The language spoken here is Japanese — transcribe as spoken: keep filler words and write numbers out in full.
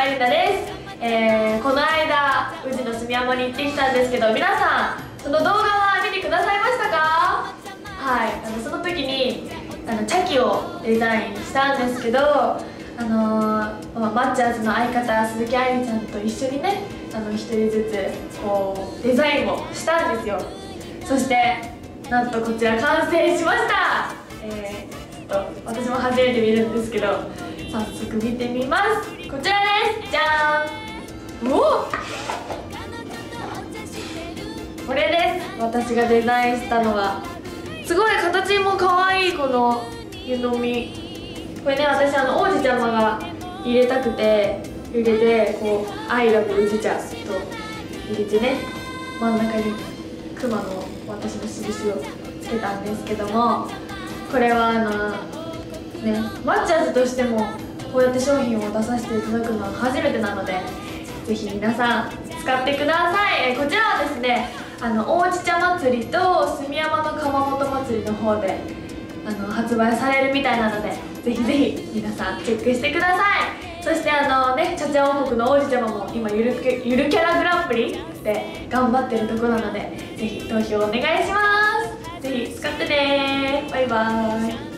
まゆりなです。えー、この間宇治の住山に行ってきたんですけど、皆さんその動画は見てくださいましたか？はい、あのその時にあのチャキをデザインしたんですけど、あのーまあ、マッチャーズの相方鈴木愛理ちゃんと一緒にね、あの一人ずつこうデザインをしたんですよ。そしてなんとこちら完成しました。えー、ちょっと私も初めて見るんですけど、早速見てみます。こちらです。じゃーん。おお、これです。私がデザインしたのはすごい形も可愛いこの湯飲み。これね、私あの王子ちゃまが入れたくて入れて、こうアイラブ宇治茶と入れてね、真ん中にクマの私の印をつけたんですけども、これはあのね、マッチャーズとしてもこうやって商品を出させていただくのは初めてなので、ぜひ皆さん使ってください。えこちらはですね、あのおうち茶祭りと住山の窯元祭りの方であの発売されるみたいなので、ぜひぜひ皆さんチェックしてください。そしてあのね、茶々王国の王子ちゃまも今ゆるゆるキャラグランプリで頑張ってるところなので、ぜひ投票お願いします。ぜひ使ってねー。バイバーイ。